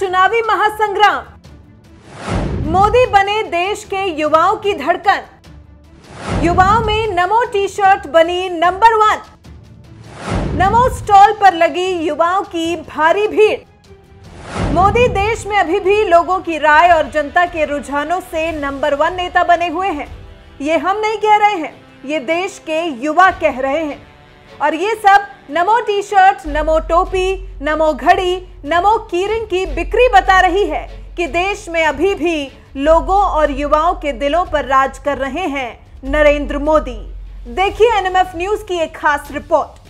चुनावी महासंग्राम, मोदी बने देश के युवाओं की धड़कन, युवाओं में नमो टी शर्ट बनी नंबर 1, नमो स्टॉल पर लगी युवाओं की भारी भीड़। मोदी देश में अभी भी लोगों की राय और जनता के रुझानों से नंबर 1 नेता बने हुए हैं। ये हम नहीं कह रहे हैं, ये देश के युवा कह रहे हैं। और ये सब नमो टी शर्ट, नमो टोपी, नमो घड़ी, नमो कीरिंग की बिक्री बता रही है कि देश में अभी भी लोगों और युवाओं के दिलों पर राज कर रहे हैं नरेंद्र मोदी। देखिए एनएमएफ न्यूज की एक खास रिपोर्ट।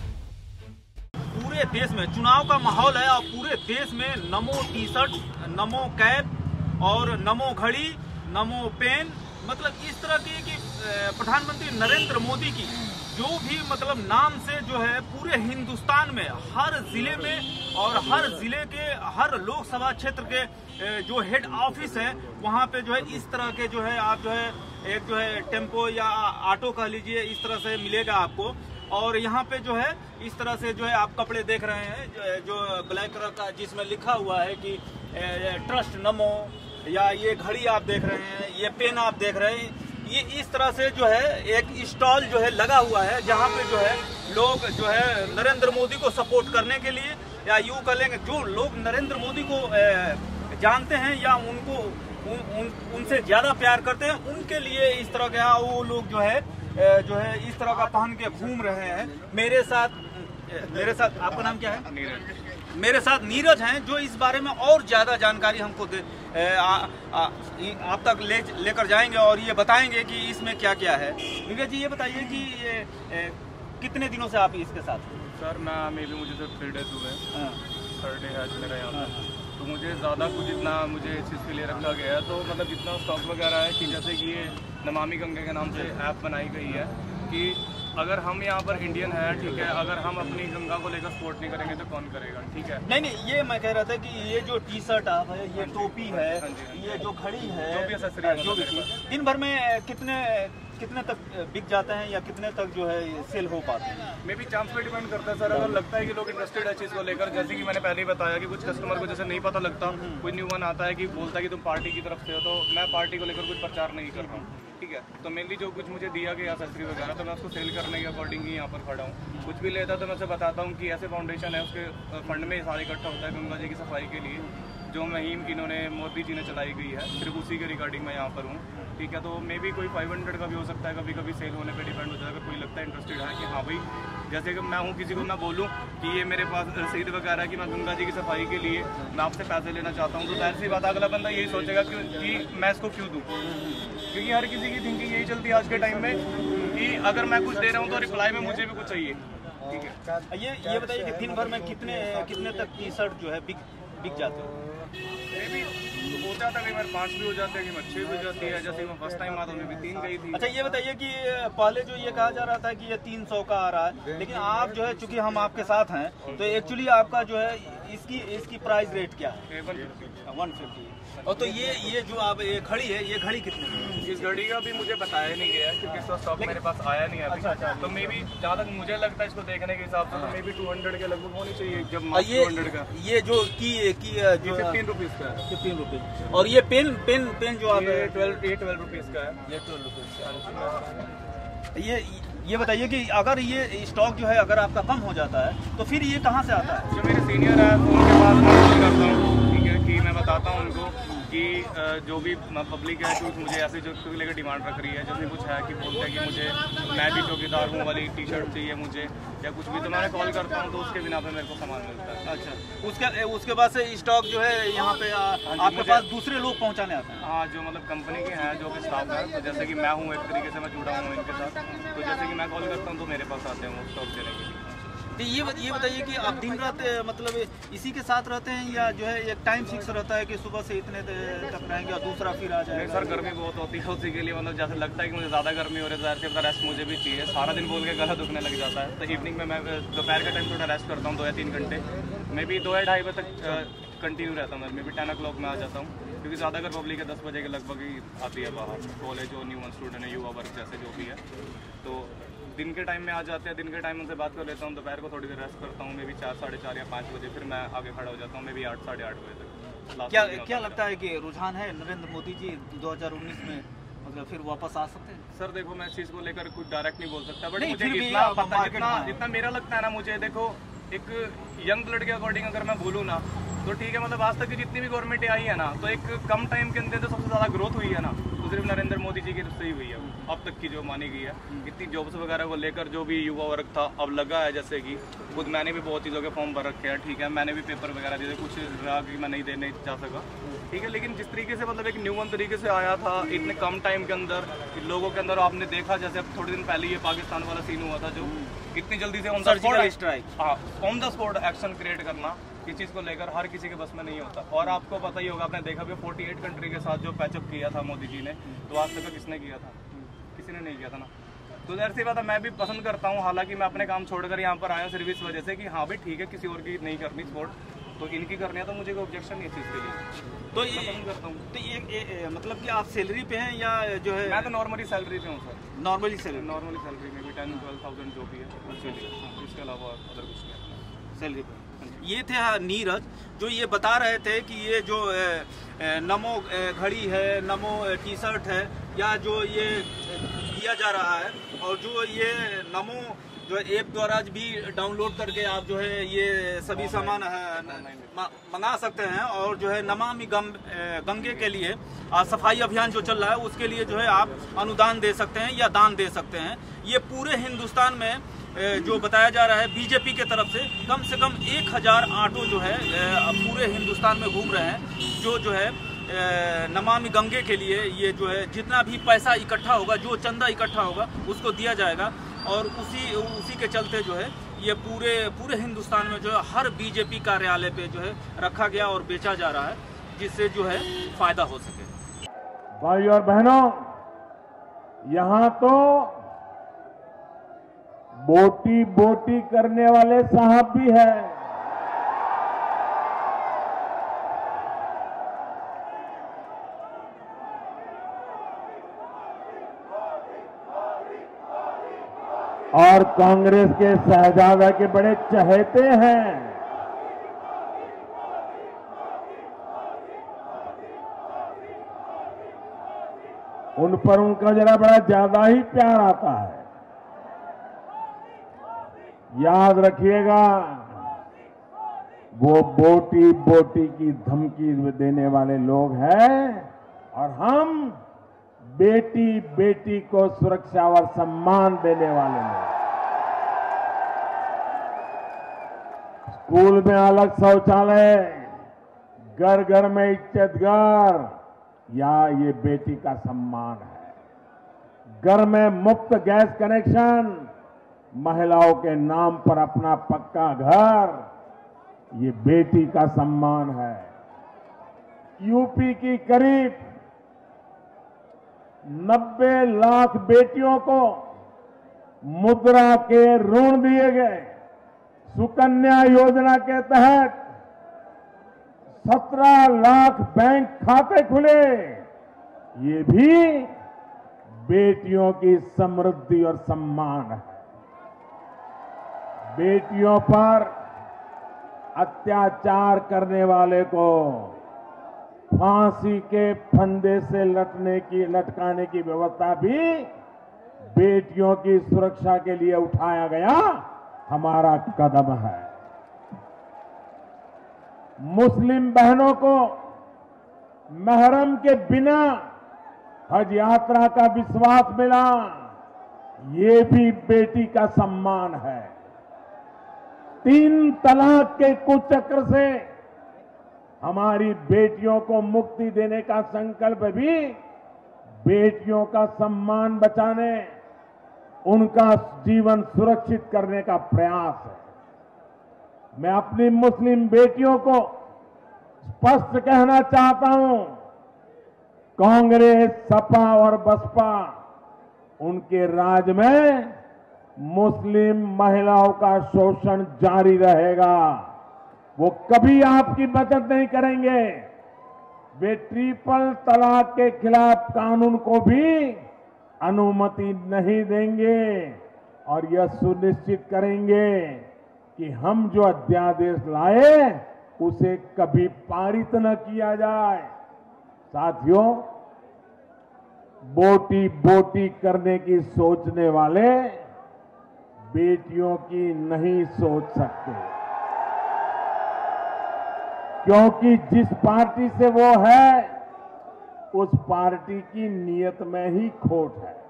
पूरे देश में चुनाव का माहौल है और पूरे देश में नमो टी शर्ट, नमो कैप और नमो घड़ी, नमो पेन, मतलब इस तरह की प्रधानमंत्री नरेंद्र मोदी की जो भी मतलब नाम से जो है पूरे हिंदुस्तान में हर जिले में और हर जिले के हर लोकसभा क्षेत्र के जो हेड ऑफिस है वहाँ पे जो है इस तरह के जो है आप जो है एक जो है टेम्पो या ऑटो कह लीजिए इस तरह से मिलेगा आपको। और यहाँ पे जो है इस तरह से जो है आप कपड़े देख रहे हैं जो ब्लैक कलर का जिसमें लिखा हुआ है कि ट्रस्ट नमो, या ये घड़ी आप देख रहे हैं, ये पेन आप देख रहे हैं, ये इस तरह से जो है एक स्टॉल जो है लगा हुआ है जहाँ पे जो है लोग जो है नरेंद्र मोदी को सपोर्ट करने के लिए या यूँ कह लेंगे जो लोग नरेंद्र मोदी को जानते हैं या उनको उनसे ज़्यादा प्यार करते हैं उनके लिए इस तरह का वो लोग जो है इस तरह का पहन के घूम रहे हैं। मेरे साथ आपका नाम क्या है? नीरज। मेरे साथ नीरज हैं जो इस बारे में और ज़्यादा जानकारी हमको आप तक लेकर जाएंगे और ये बताएंगे कि इसमें क्या क्या है। नीरज जी ये बताइए कि कितने दिनों से आप इसके साथ? सर मुझे सर 3 डेज हुए, 3rd डे आज मेरा यहाँ। तो मुझे ज़्यादा कुछ इतना मुझे इस चीज़ के लिए रखा गया है, तो मतलब जितना स्टॉक वगैरह है कि जैसे कि ये नमामि गंगे के नाम से ऐप बनाई गई है कि अगर हम यहाँ पर इंडियन है, ठीक है, अगर हम अपनी गंगा को लेकर सपोर्ट नहीं करेंगे तो कौन करेगा? ठीक है, नहीं ये मैं कह रहा था कि ये जो टी शर्ट आप है, ये टोपी है, ये जो घड़ी है, जो भी दिन भर में कितने तक बिक जाते हैं या कितने तक जो है सेल हो पाते हैं? मे बी चांस पे डिपेंड करता है सर। अगर लगता है कि लोग इंटरेस्टेड है चीज़ को लेकर, जैसे कि मैंने पहले ही बताया कि कुछ कस्टमर को जैसे नहीं पता लगता, कोई न्यू वन आता है कि बोलता है कि तुम पार्टी की तरफ से हो, तो मैं पार्टी को लेकर कुछ प्रचार नहीं कर रहा हूँ, ठीक है। तो मेनली जो कुछ मुझे दिया गया सस्ती वगैरह तो मैं उसको सेल करने के अकॉर्डिंग ही यहाँ पर खड़ा हूँ। कुछ भी लेता तो मैं उसे बताता हूँ कि ऐसे फाउंडेशन है, उसके फंड में सारा इकट्ठा होता है गंगा जी की सफाई के लिए, जो मुहिम इन्होंने मोदी जी ने चलाई गई है, सिर्फ उसी के रिगार्डिंग मैं यहाँ पर हूँ, ठीक है। तो मे बी कोई 500 का भी हो सकता है, कभी कभी सेल होने पर डिपेंड हो जाएगा। कोई लगता है इंटरेस्टेड है कि हाँ भाई, जैसे कि मैं हूँ, किसी को मैं बोलूँ कि ये मेरे पास रसीद वगैरह कि मैं गंगा जी की सफाई के लिए मैं आपसे पैसे लेना चाहता हूँ, तो जाहिर सी बात अगला बंदा यही सोचेगा कि मैं इसको क्यों दूँ, क्योंकि हर किसी की थिंकिंग यही चलती है आज के टाइम में कि अगर मैं कुछ दे रहा हूँ तो रिप्लाई में मुझे भी कुछ चाहिए, ठीक है। ये बताइए कि दिन भर में कितने तक टी शर्ट जो है बिक जाते हो? होता था कई बार 5 भी हो जाते हैं, कई बार 6 भी हो जाती है, जैसे मैं फर्स्ट टाइम आता हूँ मैं 3 गई थी। अच्छा ये बताइए कि पहले जो ये कहा जा रहा था कि ये 300 का आ रहा है, लेकिन आप जो है चूंकि हम आपके साथ हैं तो एक्चुअली आपका जो है इसकी प्राइस रेट क्या है? 150। और तो ये जो आप घड़ी है, ये घड़ी कितनी? इस घड़ी का भी मुझे बताया नहीं गया क्योंकि इसका स्टॉक मेरे पास आया नहीं है, तो मे बी जहाँ तक मुझे लगता है इसको देखने के हिसाब से मे बी 200 के लगभग होनी चाहिए। जब 200 का ये जो की 15 रुपीज़ का है, 15 रुपीज़। और ये पेन जो आप 12 रुपीज़ का है, ये 12 रुपीज़ का। ये बताइए कि अगर ये स्टॉक जो है अगर आपका कम हो जाता है तो फिर ये कहाँ से आता है? जो मेरे सीनियर है उनके पास मैं कॉल करता हूँ, ठीक है, कि मैं बताता हूँ उनको कि जो भी पब्लिक है कुछ मुझे ऐसे जो लेकर डिमांड रख रही है, जैसे कुछ है कि बोलते हैं कि मुझे मैं भी चौकीदार हूँ वाली टी शर्ट चाहिए मुझे या कुछ भी, तो मैं कॉल करता हूँ तो उसके बिना पे मेरे को सामान मिलता है। अच्छा, उसके बाद से स्टॉक जो है यहाँ पे आपके पास दूसरे लोग पहुँचाने आते हैं? हाँ, जो मतलब कंपनी के हैं, जो भी स्टाफ है, तो जैसे कि मैं हूँ, एक तरीके से मैं जुड़ा हूँ इनके साथ, तो जैसे कि मैं कॉल करता हूँ तो मेरे पास आते हैं वो स्टॉक देने के लिए। ये बताइए कि आप दिन रात मतलब इसी के साथ रहते हैं या जो है एक टाइम फिक्स रहता है कि सुबह से इतने तक रहेंगे और दूसरा फिर आ जाएगा? सर गर्मी बहुत होती है, उसी के लिए मतलब जैसे लगता है कि मुझे ज़्यादा गर्मी हो रही है, ज़्यादा से रेस्ट मुझे भी चाहिए। सारा दिन बोल के गला दुखने लग जाता है, तो इवनिंग में मैं दोपहर का टाइम थोड़ा रेस्ट करता हूँ 2 या 3 घंटे, मे बी 2 या ढाई बजे तक कंटिन्यू रहता हूँ, मे बी 10 o'clock में आ जाता हूँ, क्योंकि ज़्यादातर पब्लिक है 10 बजे के लगभग ही आती है बाहर, कॉलेज और न्यू स्टूडेंट है, युवा वर्ग जैसे जो भी है, तो दिन के टाइम में आ जाते हैं। दिन के टाइम उनसे बात कर लेता हूँ, दोपहर को थोड़ी देर रेस्ट करता हूँ, मे बी 4, 4:30 या 5 बजे फिर मैं आगे खड़ा हो जाता हूँ, मे बी 8, 8:30 बजे तक। क्या लगता है कि रुझान है नरेंद्र मोदी जी 2019 में मतलब फिर वापस आ सकते हैं? सर देखो, मैं इस चीज को लेकर कुछ डायरेक्ट नहीं बोल सकता, बट मुझे जितना मेरा लगता है ना, मुझे देखो एक यंग ब्लड के अकॉर्डिंग अगर मैं बोलूँ ना तो ठीक है, मतलब आज तक की जितनी भी गवर्नमेंटें आई है ना तो एक कम टाइम के अंदर तो सबसे ज़्यादा ग्रोथ हुई है ना, तो सिर्फ नरेंद्र मोदी जी की तरफ से ही हुई है अब तक की जो मानी गई है। इतनी जॉब्स वगैरह को लेकर जो भी युवा वर्ग था अब लगा है, जैसे कि खुद मैंने भी बहुत चीज़ों के फॉर्म भर रखे हैं, ठीक है, मैंने भी पेपर वगैरह दिए, कुछ रहा कि मैं नहीं देने जा सका, ठीक है, लेकिन जिस तरीके से मतलब एक न्यूवन तरीके से आया था इतने कम टाइम के अंदर लोगों के अंदर, आपने देखा जैसे अब थोड़े दिन पहले ये पाकिस्तान वाला सीन हुआ था जो कितनी जल्दी से on the spot action create करना, इस चीज़ को लेकर हर किसी के बस में नहीं होता। और आपको पता ही होगा, आपने देखा भी 48 कंट्री के साथ जो पैचअप किया था मोदी जी ने, तो आज तक किसने किया था? किसी ने नहीं किया था ना। तो ज़ाहिर सी बात है, मैं भी पसंद करता हूँ, हालांकि मैं अपने काम छोड़कर यहाँ पर आया सिर्फ इस वजह से कि हाँ भाई ठीक है, किसी और की नहीं करनी सपोर्ट तो इनकी करनी है, तो मुझे कोई ऑब्जेक्शन नहीं इस चीज़ के लिए, तो ये पसंद करता हूँ। तो ये मतलब कि आप सैलरी पे हैं या जो है? मैं तो नॉर्मली सैलरी पे हूँ सर, नॉर्मली सैलरी में भी 10-12,000 जो भी है, इसके अलावा अदर कुछ नहीं सैलरी पे। ये थे नीरज जो ये बता रहे थे कि ये जो नमो घड़ी है, नमो टी शर्ट है, या जो ये दिया जा रहा है और जो ये नमो जो ऐप द्वारा भी डाउनलोड करके आप जो है ये सभी सामान मंगा सकते हैं, और जो है नमामि गंगे के लिए सफाई अभियान जो चल रहा है उसके लिए जो है आप अनुदान दे सकते हैं या दान दे सकते हैं। ये पूरे हिंदुस्तान में जो बताया जा रहा है बीजेपी के तरफ से कम 1000 ऑटो जो है पूरे हिंदुस्तान में घूम रहे हैं जो है नमामि गंगे के लिए ये जो है जितना भी पैसा इकट्ठा होगा, जो चंदा इकट्ठा होगा उसको दिया जाएगा, और उसी के चलते जो है ये पूरे हिंदुस्तान में जो है हर बीजेपी कार्यालय पे जो है रखा गया और बेचा जा रहा है, जिससे जो है फायदा हो सके। भाई और बहनों, यहाँ तो बोटी बोटी करने वाले साहब भी हैं, और कांग्रेस के शहजादा के बड़े चहेते हैं। उन पर उनका जरा बड़ा ज्यादा ही प्यार आता है। याद रखिएगा, वो बोटी बोटी की धमकी देने वाले लोग हैं, और हम बेटी बेटी को सुरक्षा और सम्मान देने वाले हैं। स्कूल में अलग शौचालय, घर घर में इज्जतगार, या ये बेटी का सम्मान है। घर में मुफ्त गैस कनेक्शन, महिलाओं के नाम पर अपना पक्का घर, ये बेटी का सम्मान है। यूपी की करीब 90 लाख बेटियों को मुद्रा के ऋण दिए गए। सुकन्या योजना के तहत 17 लाख बैंक खाते खुले, ये भी बेटियों की समृद्धि और सम्मान है। बेटियों पर अत्याचार करने वाले को फांसी के फंदे से लटकाने की व्यवस्था भी बेटियों की सुरक्षा के लिए उठाया गया हमारा कदम है। मुस्लिम बहनों को महरम के बिना हज यात्रा का विश्वास मिला, ये भी बेटी का सम्मान है। 3 तलाक के कुचक्र से हमारी बेटियों को मुक्ति देने का संकल्प भी बेटियों का सम्मान बचाने, उनका जीवन सुरक्षित करने का प्रयास है। मैं अपनी मुस्लिम बेटियों को स्पष्ट कहना चाहता हूं, कांग्रेस, सपा और बसपा, उनके राज में मुस्लिम महिलाओं का शोषण जारी रहेगा। वो कभी आपकी मदद नहीं करेंगे। वे ट्रिपल तलाक के खिलाफ कानून को भी अनुमति नहीं देंगे, और यह सुनिश्चित करेंगे कि हम जो अध्यादेश लाए उसे कभी पारित न किया जाए। साथियों, बोटी बोटी करने की सोचने वाले बेटियों की नहीं सोच सकते, क्योंकि जिस पार्टी से वो है उस पार्टी की नीयत में ही खोट है।